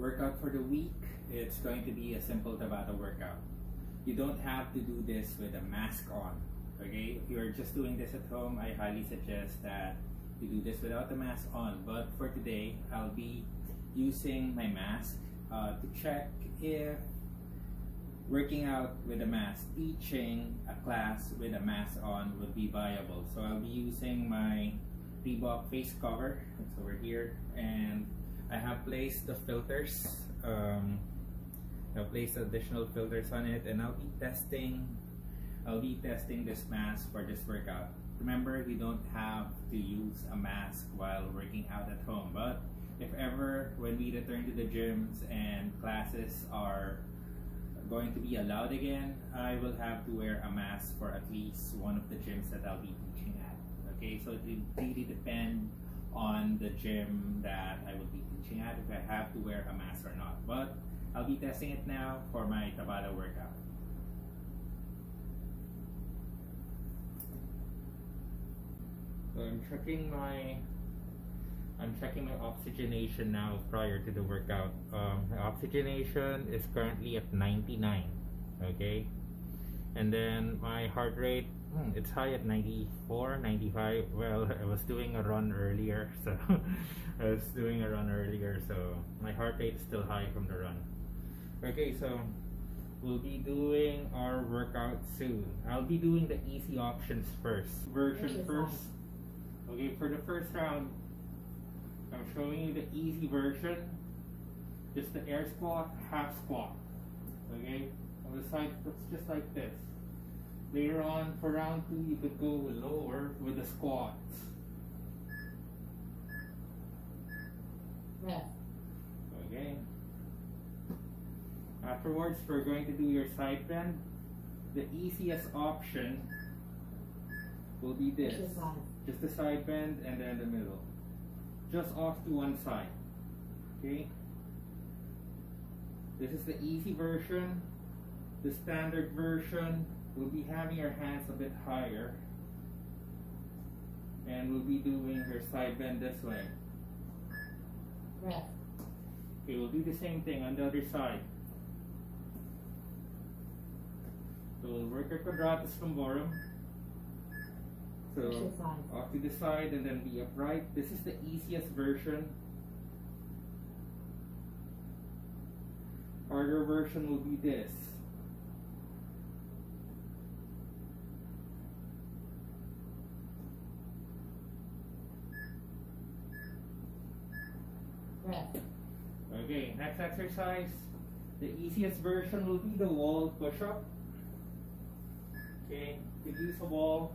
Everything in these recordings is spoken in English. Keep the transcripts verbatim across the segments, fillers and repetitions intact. workout for the week, it's going to be a simple Tabata workout. You don't have to do this with a mask on, okay? If you're just doing this at home, I highly suggest that you do this without the mask on. But for today, I'll be using my mask uh, to check if working out with a mask, teaching a class with a mask on would be viable. So I'll be using my Reebok face cover, it's over here, and I have placed the filters, um, I'll place additional filters on it, and I'll be testing I'll be testing this mask for this workout. Remember, you don't have to use a mask while working out at home, but if ever when we return to the gyms and classes are going to be allowed again, I will have to wear a mask for at least one of the gyms that I'll be teaching at. Okay, so it will really depend on the gym that I will be teaching at if I have to wear a mask or not, but I'll be testing it now for my Tabata workout. So I'm checking my I'm checking my oxygenation now prior to the workout. Um, my oxygenation is currently at ninety-nine, okay? And then my heart rate, hmm, it's high at ninety-four, ninety-five. Well, I was doing a run earlier, so I was doing a run earlier, so my heart rate is still high from the run. Okay, so we'll be doing our workout soon. I'll be doing the easy options first. Version first. Okay, for the first round, I'm showing you the easy version, just the air squat, half squat, okay? On the side, it's just like this. Later on, for round two, you could go lower with the squats. Yeah. Okay. Afterwards, we're going to do your side bend. The easiest option will be this, just the side bend and then the middle. Just off to one side, okay? This is the easy version. The standard version will be having your hands a bit higher, and we'll be doing your side bend this way. Right. Okay, we'll do the same thing on the other side. So we'll work our quadratus lumborum. So off to the side and then be upright. This is the easiest version. Harder version will be this. Yeah. Okay, next exercise. The easiest version will be the wall push-up. Okay, you use a wall.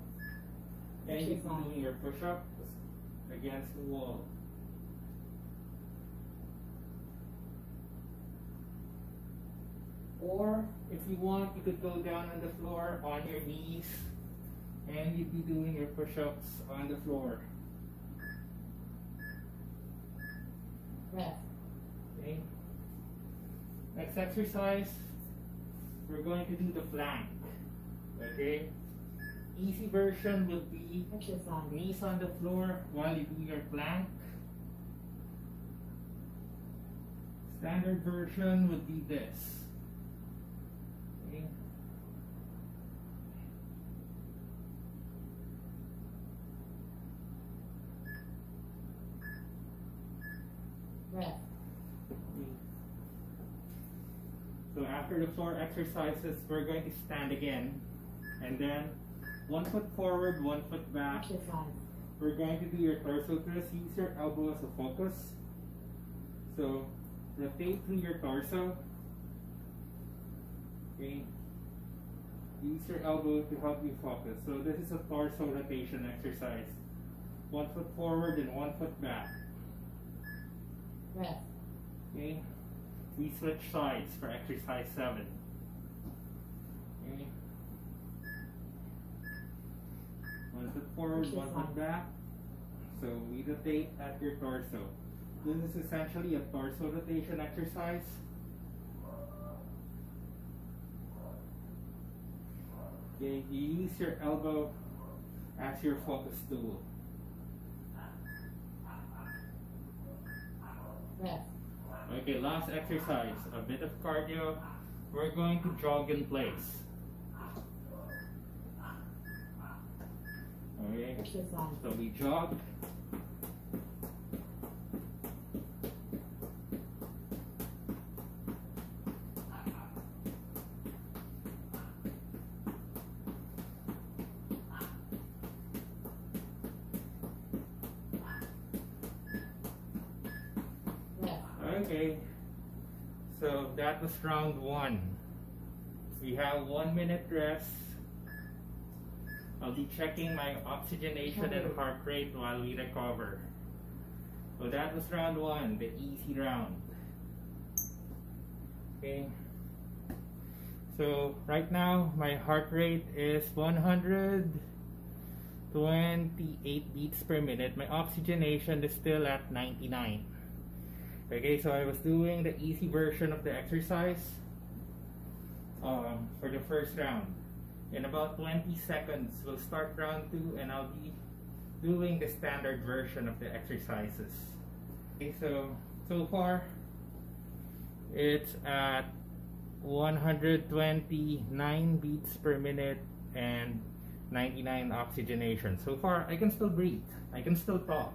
And you can do your push-up against the wall. Or, if you want, you could go down on the floor on your knees, and you'd be doing your push-ups on the floor. Yeah. Okay. Next exercise, we're going to do the plank. Okay? Easy version will be knees on the floor while you do your plank. Standard version would be this. Okay. Yeah. So after the floor exercises, we're going to stand again, and then one foot forward, one foot back. We're going to do your torso twist. Use your elbow as a focus. So rotate through your torso. Okay. Use your elbow to help you focus. So this is a torso rotation exercise. One foot forward and one foot back. Yeah. Okay. We switch sides for exercise seven. Okay. One foot forward, one foot back. So we rotate at your torso. This is essentially a torso rotation exercise. Okay, you use your elbow as your focus tool. Yeah. Okay, last exercise, a bit of cardio. We're going to jog in place. Okay, so we jog. Okay, so that was round one. We have one minute rest. I'll be checking my oxygenation and heart rate while we recover. So that was round one, the easy round. Okay, so right now my heart rate is one hundred twenty-eight beats per minute. My oxygenation is still at ninety-nine. Okay, so I was doing the easy version of the exercise um, for the first round. In about twenty seconds, we'll start round two and I'll be doing the standard version of the exercises. Okay, so, so far, it's at one hundred twenty-nine beats per minute and ninety-nine oxygenation. So far, I can still breathe. I can still talk.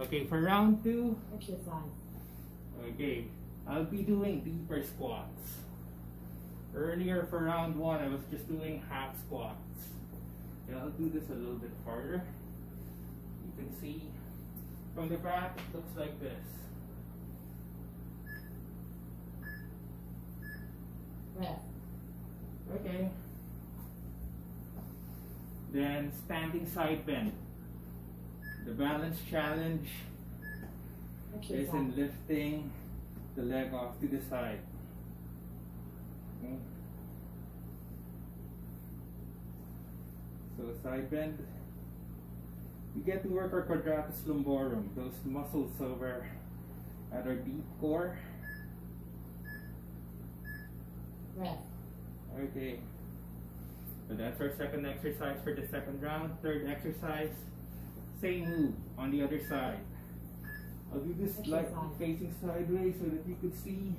Okay, for round two, exercise. Okay, I'll be doing deeper squats. Earlier for round one, I was just doing half squats. Okay, I'll do this a little bit harder. You can see from the back, it looks like this. Yeah. Okay. Then standing side bend. The balance challenge okay, is in lifting the leg off to the side. Okay. So side bend. We get to work our quadratus lumborum, those muscles over at our deep core. Right. Okay. So that's our second exercise for the second round. Third exercise. Same move on the other side. I'll do this like facing sideways so that you can see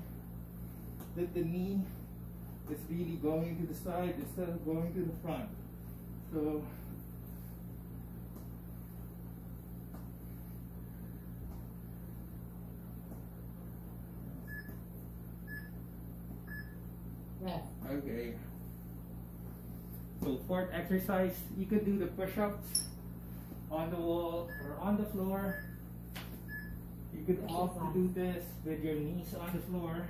that the knee is really going to the side instead of going to the front. So yeah. Okay. So fourth exercise, you could do the push-ups on the wall or on the floor. You could also do this with your knees on the floor,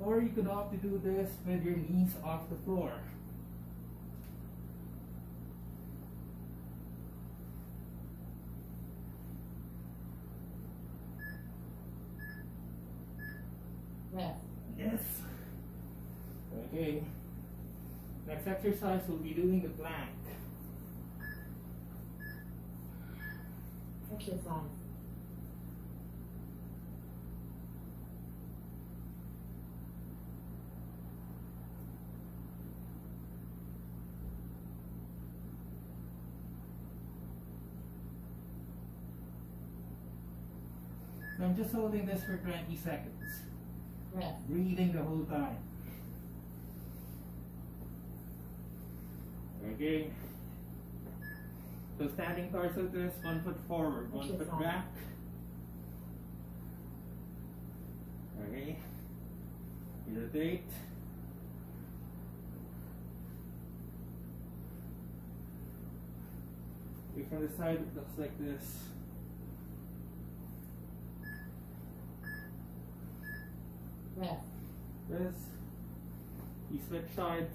or you could opt to do this with your knees off the floor. Yes. Yes. Okay. Next exercise, we'll be doing the plank. Exercise. So I'm just holding this for twenty seconds. Yeah. Breathing the whole time. Okay. So standing torso twist, one foot forward, one okay, foot fine. back. Okay. You rotate. Okay, from the side it looks like this. Yeah. This. You switch sides.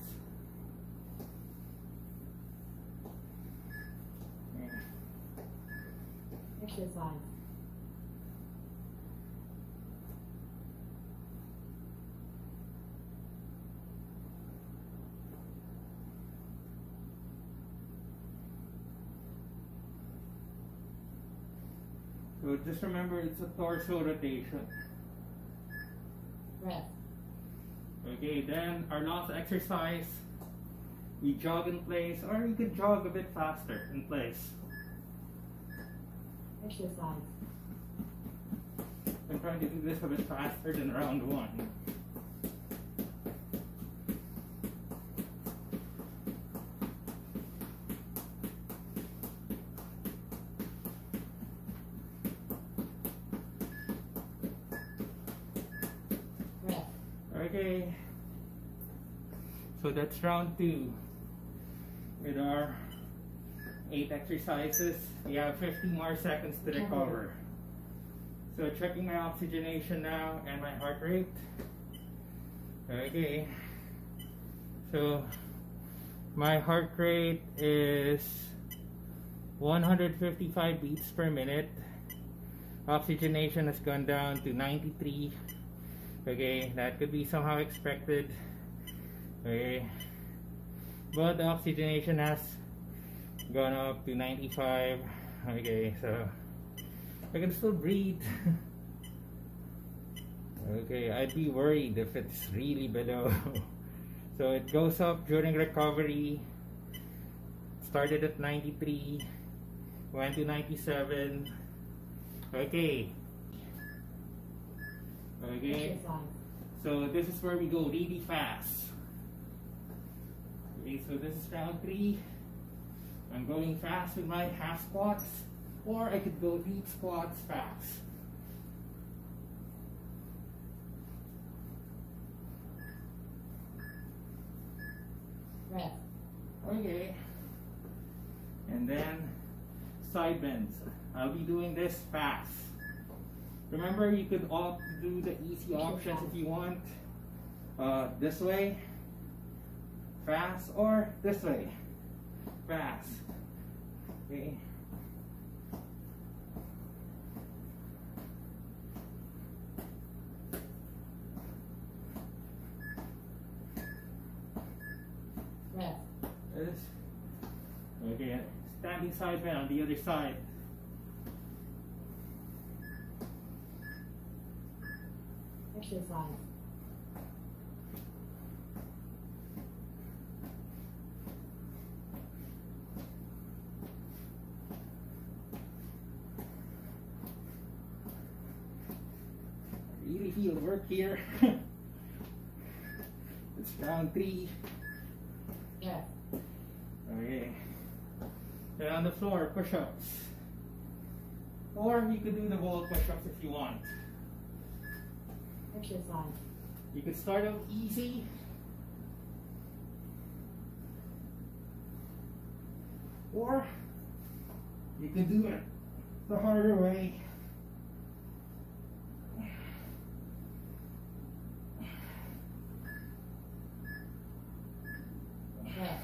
Exercise. So just remember, it's a torso rotation. Rest. Okay, then our last exercise, we jog in place, or you could jog a bit faster in place. Exercise. I'm trying to do this a bit faster than round one. Okay, so that's round two. There are eight exercises. You have fifty more seconds to recover. So checking my oxygenation now and my heart rate. Okay, so my heart rate is one hundred fifty-five beats per minute. Oxygenation has gone down to ninety-three. Okay, that could be somehow expected. Okay, but the oxygenation has gone up to ninety-five. Okay, so I can still breathe. Okay, I'd be worried if it's really below. So it goes up during recovery. Started at ninety-three, went to ninety-seven. Okay. Okay, so this is where we go really fast. Okay, so this is round three. I'm going fast with my half squats, or I could go deep squats fast. Right. Okay, and then side bends. I'll be doing this fast. Remember, you could opt do the easy options if you want. Uh, this way, fast, or this way, fast. Okay. Yeah. Okay. Standing side bend on the other side. Exercise. Really feel work here. It's round three. Yeah. Okay. Then on the floor, push-ups. Or you could do the wall push-ups if you want. Exercise. You can start out easy. Or you can do it the harder way. Yeah.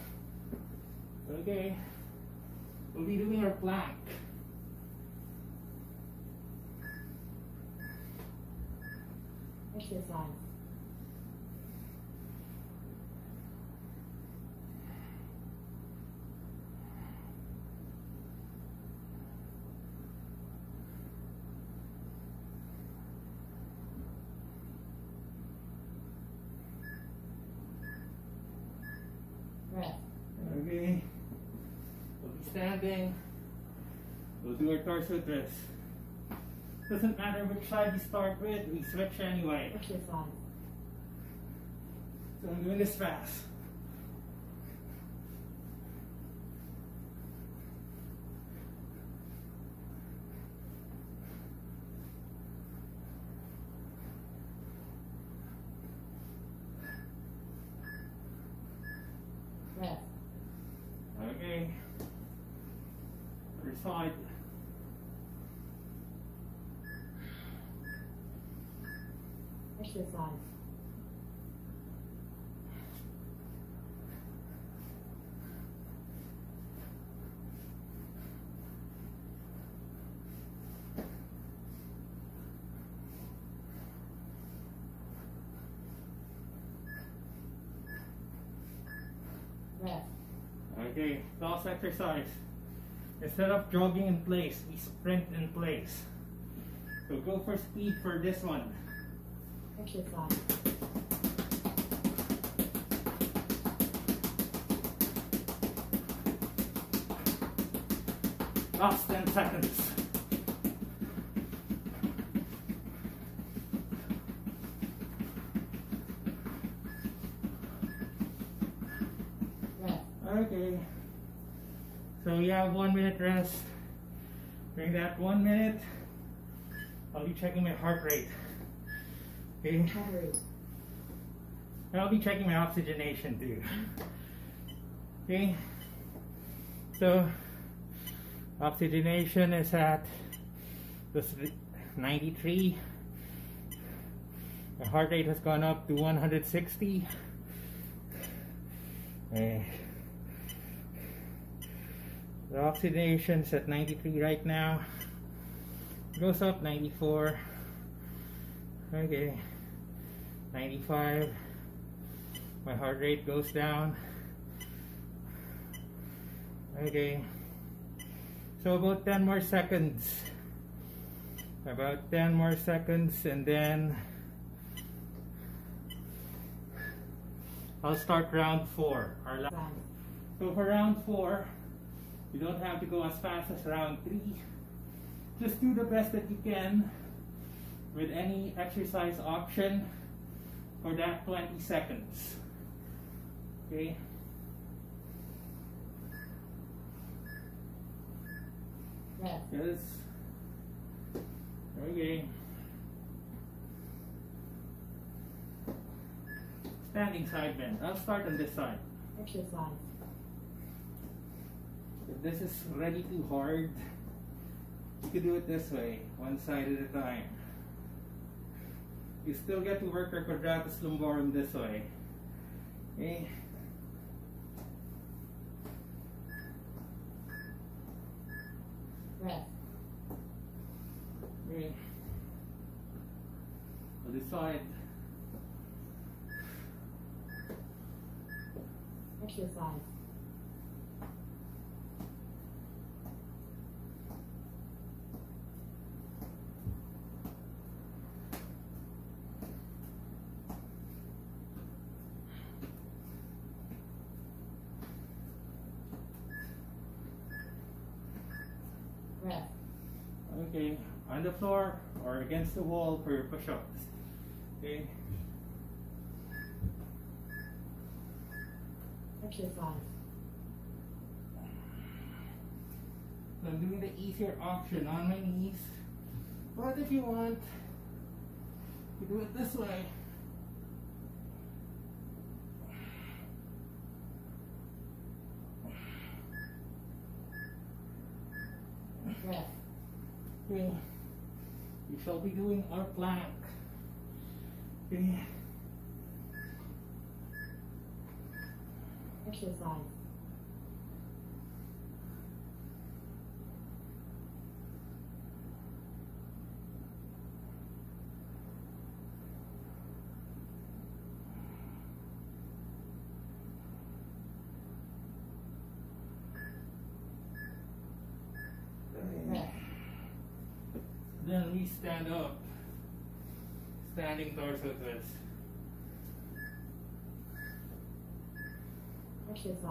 Okay. We'll be doing our plank. Exercise. Right. Okay. We'll be standing. We'll do our torso twist. Doesn't matter which side you start with, we switch anyway. Okay, fine. So I'm doing this fast. Yes. Okay. Other side. Exercise. Rest. Okay, last exercise. Instead of jogging in place, we sprint in place. So go for speed for this one. Exercise. Last ten seconds. Okay. So you have one minute rest. During that one minute, I'll be checking my heart rate. Okay. Heart rate. And I'll be checking my oxygenation too. Okay. So oxygenation is at this ninety-three. My heart rate has gone up to one hundred sixty. And the oxygenation is at ninety-three right now. It goes up ninety-four. Okay. ninety-five. My heart rate goes down. Okay. So about ten more seconds. About ten more seconds, and then I'll start round four. Our last. So for round four, you don't have to go as fast as round three. Just do the best that you can with any exercise option for that twenty seconds. Okay? Yeah. Yes. Okay. Standing side bend. I'll start on this side. Exercise. If this is already too hard, you can do it this way, one side at a time. You still get to work your quadratus lumborum this way. Okay? Rest. Okay. On this side. Exercise. Okay, on the floor or against the wall for your push-ups. Okay. Exercise. So I'm doing the easier option on my knees. But if you want, you do it this way. Yes. Okay. We shall be doing our plank. Okay. Exercise. Then we stand up, standing torso twist. Exercise.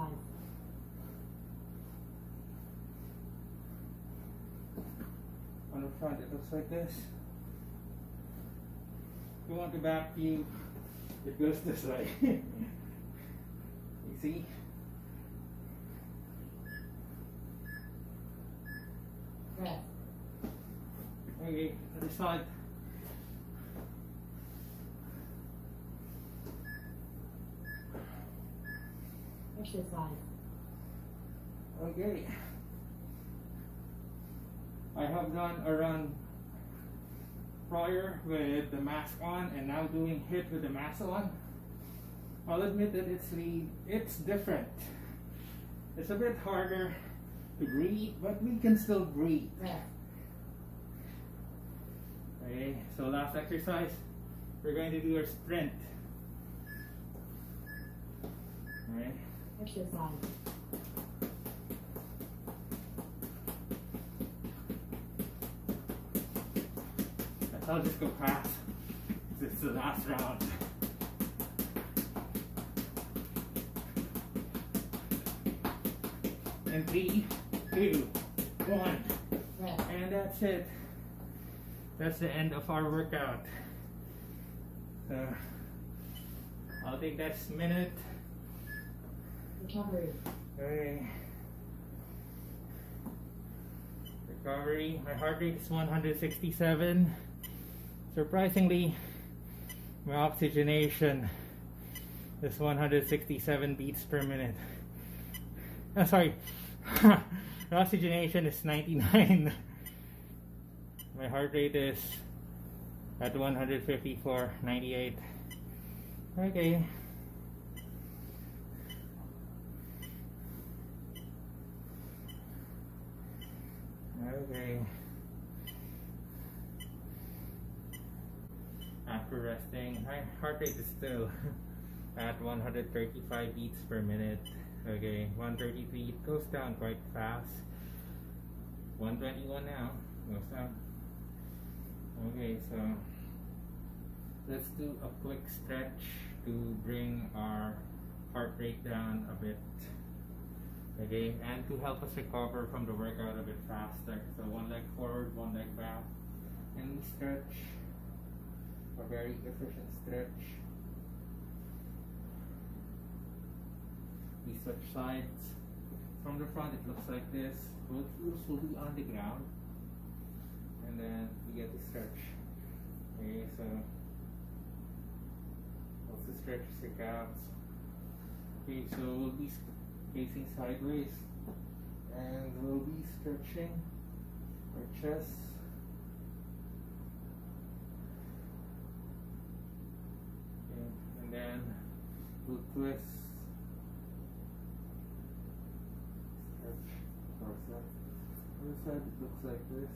On the front, it looks like this. If you want the back view, it goes this way. You see? Yes. Okay, other side. Exercise. Okay. I have done a run prior with the mask on, and now doing HIIT with the mask on. I'll admit that it's really, it's different. It's a bit harder to breathe, but we can still breathe. Yeah. Okay, so last exercise, we're going to do our sprint. Alright. Exercise. I'll just go past. This is the last round. And three, two, one. Right. And that's it. That's the end of our workout. So, I'll take that minute. Recovery. Okay. Recovery. My heart rate is one hundred sixty-seven. Surprisingly, my oxygenation is one hundred sixty-seven beats per minute. Oh, sorry. The oxygenation is ninety-nine. My heart rate is at one hundred fifty-four ninety-eight. Okay. Okay. After resting, my heart rate is still at one hundred thirty-five beats per minute. Okay, one thirty-three, it goes down quite fast. one twenty-one now, goes down. Okay, so let's do a quick stretch to bring our heart rate down a bit. Okay, and to help us recover from the workout a bit faster. So one leg forward, one leg back. And we stretch, a very efficient stretch. We switch sides. From the front it looks like this. Both feet will be on the ground. And then we get to stretch. Okay, so also stretch the calves. Okay, so we'll be facing sideways. And we'll be stretching our chest. Okay, and then we'll twist. Other side it looks like this.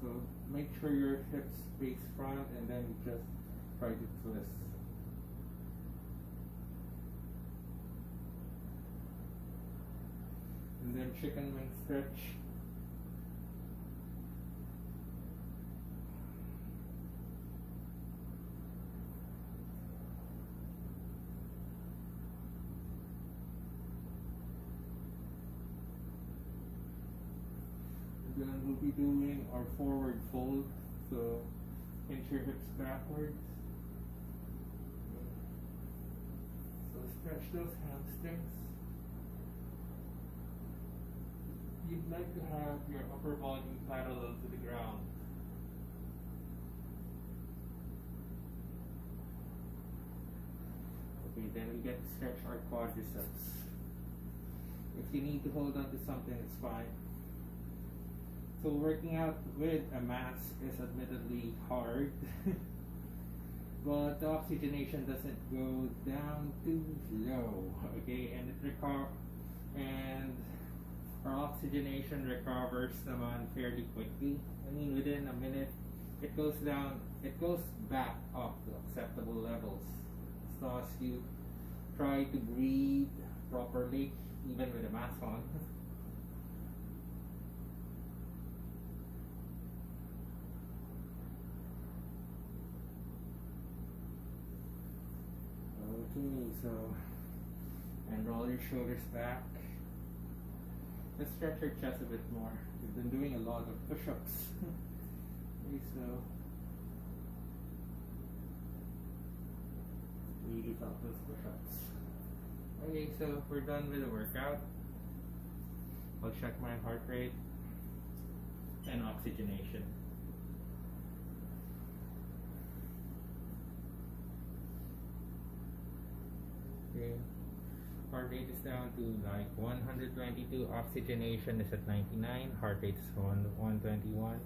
So make sure your hips face front and then you just try to twist. And then chicken wing stretch. Then we'll be doing our forward fold, so pinch your hips backwards. So stretch those hamstrings. You'd like to have your upper body parallel to the ground. Okay, then we get to stretch our quadriceps. If you need to hold on to something, it's fine. So working out with a mask is admittedly hard, but the oxygenation doesn't go down too low, okay? And it reco and our oxygenation recovers naman fairly quickly. I mean, within a minute, it goes down, it goes back up to acceptable levels. So as you try to breathe properly, even with a mask on. Okay, so, and roll your shoulders back. Let's stretch your chest a bit more. We've been doing a lot of push-ups. Okay, so, really felt those push-ups. Okay, so we're done with the workout. I'll check my heart rate and oxygenation. Okay. Heart rate is down to like one hundred twenty-two, oxygenation is at ninety-nine, heart rate is one twenty-one.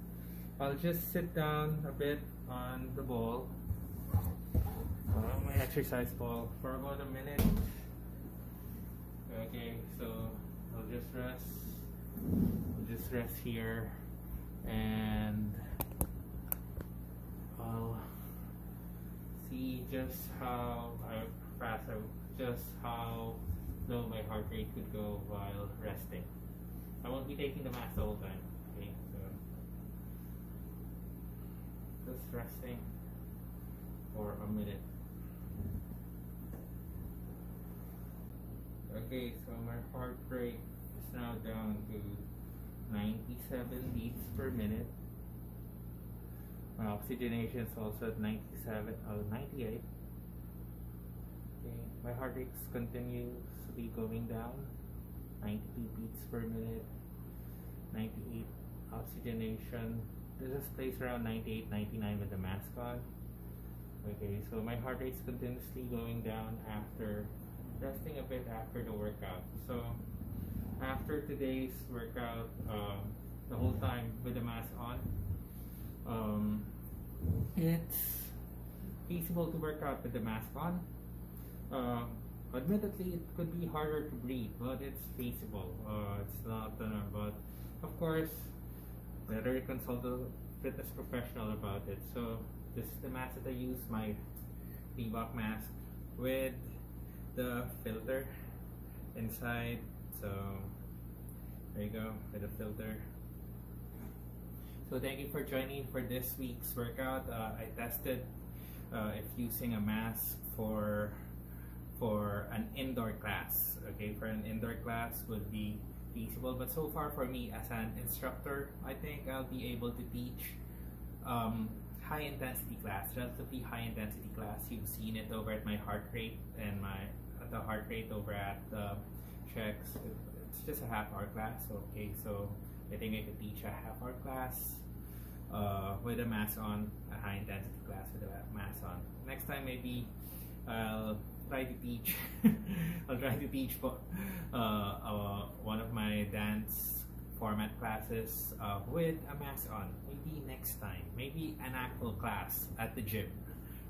I'll just sit down a bit on the ball, on my exercise ball, for about a minute. Okay, so I'll just rest, I'll just rest here, and I'll see just how I fast I just how low my heart rate could go while resting. I won't be taking the mask the whole time. Okay, so just resting for a minute. Okay, so my heart rate is now down to ninety-seven beats per minute. My uh, oxygenation is also at ninety-seven or ninety-eight. Okay, my heart rate continues to be going down, ninety-two beats per minute, ninety-eight oxygenation. This is placed around ninety-eight, ninety-nine with the mask on. Okay, so my heart rate's continuously going down after resting a bit after the workout. So after today's workout, uh, the whole time with the mask on, um, it's feasible to work out with the mask on. Uh, admittedly, it could be harder to breathe, but it's feasible. Uh, it's not, uh, but of course, better consult a fitness professional about it. So this is the mask that I use, my Reebok mask with the filter inside. So there you go, with a filter. So thank you for joining for this week's workout. Uh, I tested uh, if using a mask for for an indoor class. Okay, for an indoor class would be feasible, but so far for me as an instructor, I think I'll be able to teach um, high intensity class, relatively high intensity class. You've seen it over at my heart rate and my the heart rate over at the checks. It's just a half hour class. Okay, so I think I could teach a half hour class uh, with a mask on, a high intensity class with a mask on. Next time maybe I'll try to teach I'll try to teach uh, uh, one of my dance format classes uh, with a mask on. Maybe next time, maybe an actual class at the gym.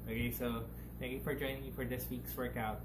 Okay, so thank you for joining me for this week's workout.